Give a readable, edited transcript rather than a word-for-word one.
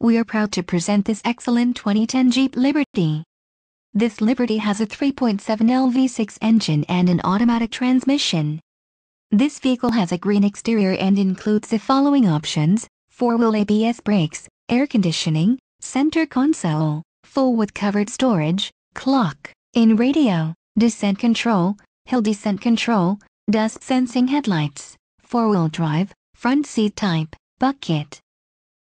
We are proud to present this excellent 2010 Jeep Liberty. This Liberty has a 3.7L V6 engine and an automatic transmission. This vehicle has a green exterior and includes the following options: four-wheel ABS brakes, air conditioning, center console, full with covered storage, clock, in radio, descent control, hill descent control, dust sensing headlights, four-wheel drive, front seat type, bucket.